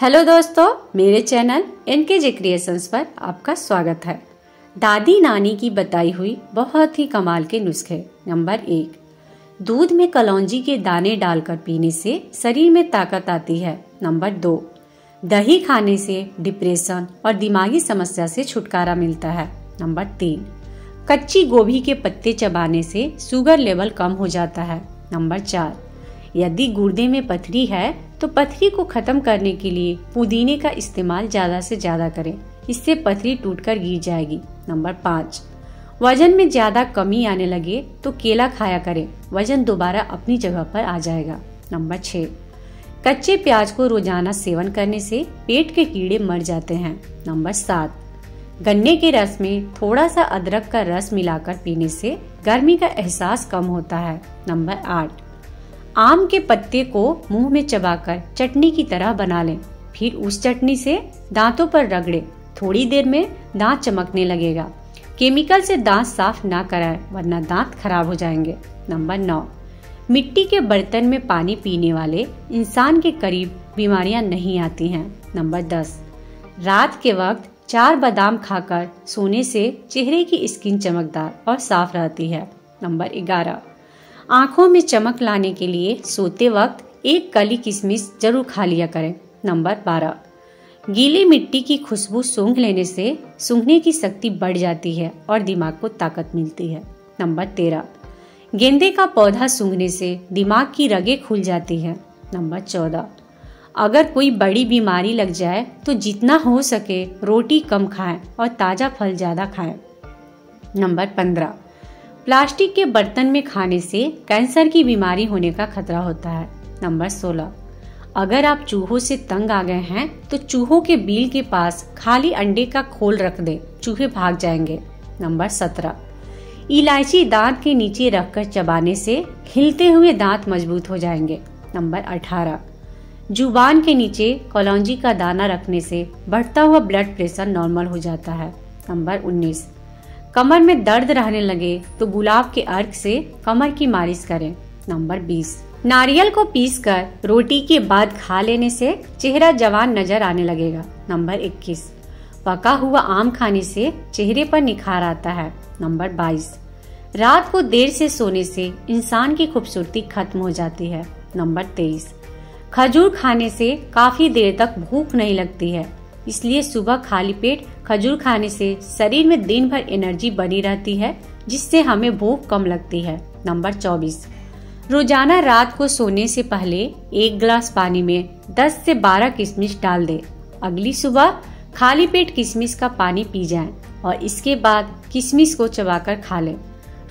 Hello दोस्तों, मेरे channel NKJ creations पर आपका स्वागत है। दादी नानी की बताई हुई बहुत ही कमाल के नुस्खे। नंबर 1, दूध में कलौंजी के दाने डालकर पीने से शरीर में ताकत आती है। नंबर 2, दही खाने से डिप्रेशन और दिमागी समस्या से छुटकारा मिलता है। नंबर 3, कच्ची गोभी के पत्ते चबाने से शुगर लेवल कम हो जाता है। नंबर 4, यदि गुर्दे में पथरी है तो पथरी को खत्म करने के लिए पुदीने का इस्तेमाल ज्यादा से ज्यादा करें, इससे पथरी टूटकर गिर जाएगी। नंबर 5, वजन में ज्यादा कमी आने लगे तो केला खाया करें, वजन दोबारा अपनी जगह पर आ जाएगा। नंबर 6, कच्चे प्याज को रोजाना सेवन करने से पेट के कीड़े मर जाते हैं। नंबर 7, गन्ने के रस में थोड़ा सा अदरक का रस मिलाकर पीने से गर्मी का एहसास कम होता है। नंबर 8, आम के पत्ते को मुंह में चबाकर चटनी की तरह बना लें, फिर उस चटनी से दांतों पर रगड़े, थोड़ी देर में दांत चमकने लगेगा। केमिकल से दांत साफ ना कराएं, वरना दांत खराब हो जाएंगे। नंबर 9, मिट्टी के बर्तन में पानी पीने वाले इंसान के करीब बीमारियां नहीं आती हैं। नंबर 10, रात के वक्त 4 बादाम खाकर सोने से चेहरे की स्किन चमकदार और साफ रहती है। नंबर 11, आँखों में चमक लाने के लिए सोते वक्त 1 कली किशमिश जरूर खा लिया करें। नंबर 12, गीली मिट्टी की खुशबू सूंघ लेने से सूंघने की शक्ति बढ़ जाती है और दिमाग को ताकत मिलती है। नंबर 13, गेंदे का पौधा सूंघने से दिमाग की रगे खुल जाती है। नंबर 14, अगर कोई बड़ी बीमारी लग जाए तो जितना हो सके रोटी कम खाएं और ताज़ा फल ज़्यादा खाएं। नंबर 15, प्लास्टिक के बर्तन में खाने से कैंसर की बीमारी होने का खतरा होता है। नंबर 16, अगर आप चूहों से तंग आ गए हैं तो चूहों के बिल के पास खाली अंडे का खोल रख दें, चूहे भाग जाएंगे। नंबर 17, इलायची दांत के नीचे रखकर चबाने से हिलते हुए दांत मजबूत हो जाएंगे। नंबर 18, जुबान के नीचे कलौंजी का दाना रखने से बढ़ता हुआ ब्लड प्रेशर नॉर्मल हो जाता है। नंबर 19, कमर में दर्द रहने लगे तो गुलाब के अर्क से कमर की मालिश करें। नंबर 20, नारियल को पीसकर रोटी के बाद खा लेने से चेहरा जवान नजर आने लगेगा। नंबर 21, पका हुआ आम खाने से चेहरे पर निखार आता है। नंबर 22, रात को देर से सोने से इंसान की खूबसूरती खत्म हो जाती है। नंबर 23, खजूर खाने से काफी देर तक भूख नहीं लगती है, इसलिए सुबह खाली पेट खजूर खाने से शरीर में दिन भर एनर्जी बनी रहती है, जिससे हमें भूख कम लगती है। नंबर 24, रोजाना रात को सोने से पहले 1 गिलास पानी में 10 से 12 किशमिश डाल दें। अगली सुबह खाली पेट किशमिश का पानी पी जाएं और इसके बाद किशमिश को चबाकर खा लें।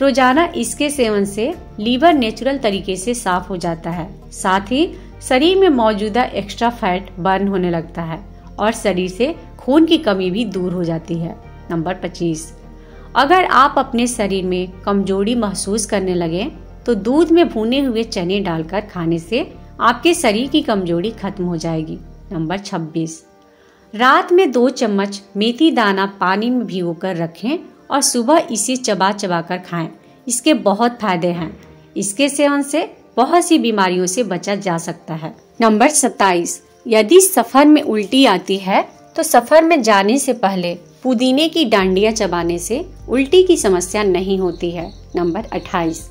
रोजाना इसके सेवन से लीवर नेचुरल तरीके से साफ हो जाता है, साथ ही शरीर में मौजूदा एक्स्ट्रा फैट बर्न होने लगता है और शरीर से खून की कमी भी दूर हो जाती है। नंबर 25, अगर आप अपने शरीर में कमजोरी महसूस करने लगे तो दूध में भुने हुए चने डालकर खाने से आपके शरीर की कमजोरी खत्म हो जाएगी। नंबर 26, रात में 2 चम्मच मेथी दाना पानी में भिगोकर रखें और सुबह इसे चबा चबा कर खाएं, इसके बहुत फायदे हैं। इसके सेवन से बहुत सी बीमारियों से बचा जा सकता है। नंबर 27, यदि सफर में उल्टी आती है तो सफर में जाने से पहले पुदीने की डांडियाँ चबाने से उल्टी की समस्या नहीं होती है। नंबर 28,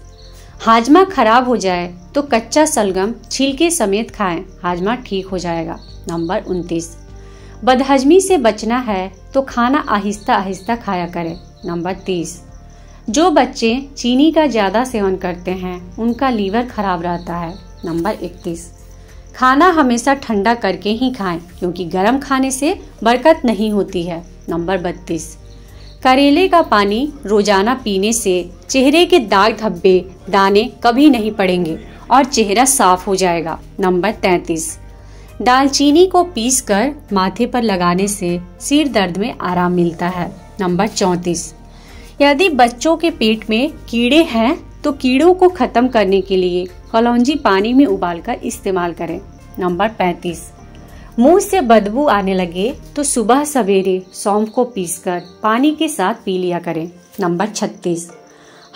हाजमा खराब हो जाए तो कच्चा सलगम छिलके समेत खाएं, हाजमा ठीक हो जाएगा। नंबर 29, बदहजमी से बचना है तो खाना आहिस्ता आहिस्ता खाया करें। नंबर 30, जो बच्चे चीनी का ज़्यादा सेवन करते हैं उनका लीवर खराब रहता है। नंबर 31, खाना हमेशा ठंडा करके ही खाएं, क्योंकि गर्म खाने से बरकत नहीं होती है। नंबर 32, करेले का पानी रोजाना पीने से चेहरे के दाग धब्बे दाने कभी नहीं पड़ेंगे और चेहरा साफ हो जाएगा। नंबर 33, दालचीनी को पीसकर माथे पर लगाने से सिर दर्द में आराम मिलता है। नंबर 34, यदि बच्चों के पेट में कीड़े हैं तो कीड़ों को खत्म करने के लिए कलौंजी पानी में उबालकर इस्तेमाल करें। नंबर 35, मुंह से बदबू आने लगे तो सुबह सवेरे सौंफ को पीसकर पानी के साथ पी लिया करें। नंबर 36,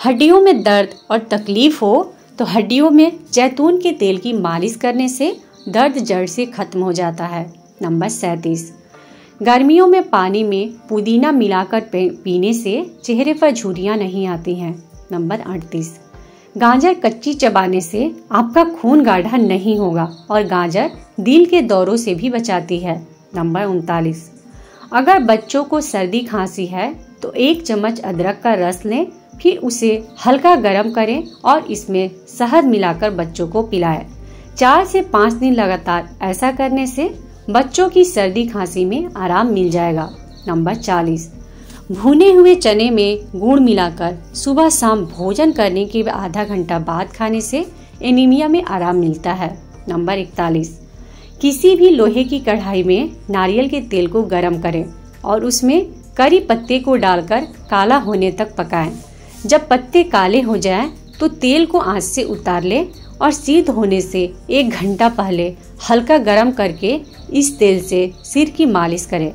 हड्डियों में दर्द और तकलीफ हो तो हड्डियों में जैतून के तेल की मालिश करने से दर्द जड़ से खत्म हो जाता है। नंबर 37। गर्मियों में पानी में पुदीना मिलाकर पीने से चेहरे पर झुर्रियाँ नहीं आती हैं। नंबर 38। गाजर कच्ची चबाने से आपका खून गाढ़ा नहीं होगा और गाजर दिल के दौरों से भी बचाती है। नंबर 39। अगर बच्चों को सर्दी खांसी है तो 1 चम्मच अदरक का रस लें, फिर उसे हल्का गर्म करें और इसमें शहद मिलाकर बच्चों को पिलाएं। 4 से 5 दिन लगातार ऐसा करने से बच्चों की सर्दी खांसी में आराम मिल जाएगा। नंबर 40। भुने हुए चने में गुड़ मिलाकर सुबह शाम भोजन करने के आधा घंटा बाद खाने से एनीमिया में आराम मिलता है। नंबर 41। किसी भी लोहे की कढ़ाई में नारियल के तेल को गर्म करें और उसमें करी पत्ते को डालकर काला होने तक पकाएं। जब पत्ते काले हो जाएं तो तेल को आंच से उतार लें और सिद्ध होने से 1 घंटा पहले हल्का गर्म करके इस तेल से सिर की मालिश करें।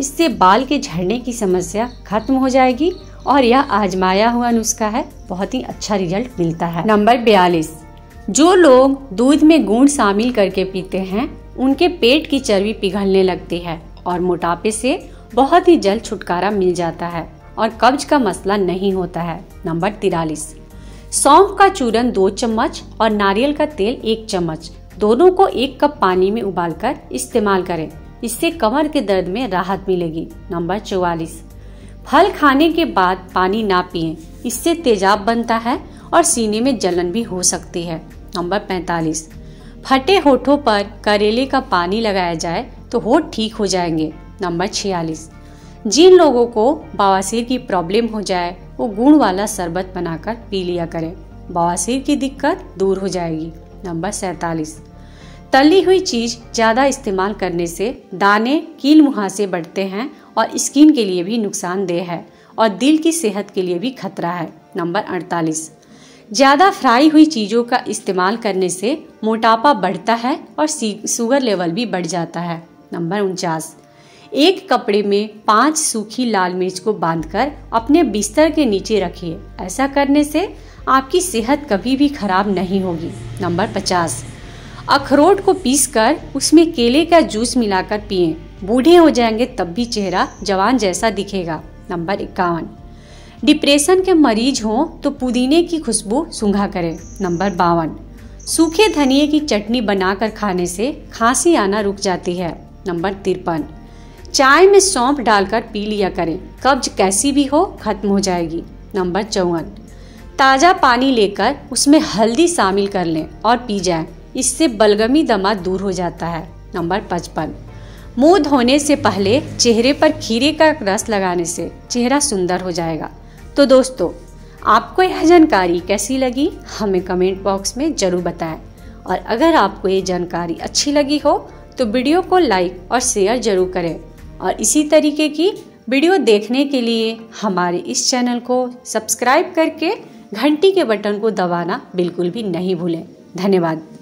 इससे बाल के झड़ने की समस्या खत्म हो जाएगी और यह आजमाया हुआ नुस्खा है, बहुत ही अच्छा रिजल्ट मिलता है। नंबर 42। जो लोग दूध में गुड़ शामिल करके पीते हैं उनके पेट की चर्बी पिघलने लगती है और मोटापे से बहुत ही जल्द छुटकारा मिल जाता है और कब्ज का मसला नहीं होता है। नंबर 43। सौंफ का चूरन 2 चम्मच और नारियल का तेल 1 चम्मच दोनों को 1 कप पानी में उबालकर इस्तेमाल करें, इससे कमर के दर्द में राहत मिलेगी। नंबर 44। फल खाने के बाद पानी ना पिएं, इससे तेजाब बनता है और सीने में जलन भी हो सकती है। नंबर 45। फटे होठों पर करेले का पानी लगाया जाए तो होठ ठीक हो जाएंगे। नंबर 46। जिन लोगों को बवासीर की प्रॉब्लम हो जाए वो गुड़ वाला शरबत बनाकर पी लिया करें, बवासीर की दिक्कत दूर हो जाएगी। नंबर 47। तली हुई चीज ज़्यादा इस्तेमाल करने से दाने कील मुहासे बढ़ते हैं और स्किन के लिए भी नुकसानदेह है और दिल की सेहत के लिए भी खतरा है। नंबर 48। ज़्यादा फ्राई हुई चीज़ों का इस्तेमाल करने से मोटापा बढ़ता है और शुगर लेवल भी बढ़ जाता है। नंबर 49। एक कपड़े में 5 सूखी लाल मिर्च को बांधकर अपने बिस्तर के नीचे रखिए, ऐसा करने से आपकी सेहत कभी भी खराब नहीं होगी। नंबर 50। अखरोट को पीसकर उसमें केले का जूस मिलाकर पिएं, बूढ़े हो जाएंगे तब भी चेहरा जवान जैसा दिखेगा। नंबर 51। डिप्रेशन के मरीज हों तो पुदीने की खुशबू सूंघा करें। नंबर 52। सूखे धनिए की चटनी बनाकर खाने से खांसी आना रुक जाती है। नंबर 53। चाय में सौंफ डालकर पी लिया करें, कब्ज कैसी भी हो खत्म हो जाएगी। नंबर 54। ताज़ा पानी लेकर उसमें हल्दी शामिल कर लें और पी जाएं, इससे बलगमी दमा दूर हो जाता है। नंबर 55। मुँह धोने से पहले चेहरे पर खीरे का रस लगाने से चेहरा सुंदर हो जाएगा। तो दोस्तों, आपको यह जानकारी कैसी लगी हमें कमेंट बॉक्स में ज़रूर बताएं और अगर आपको ये जानकारी अच्छी लगी हो तो वीडियो को लाइक और शेयर ज़रूर करें और इसी तरीके की वीडियो देखने के लिए हमारे इस चैनल को सब्सक्राइब करके घंटी के बटन को दबाना बिल्कुल भी नहीं भूलें। धन्यवाद।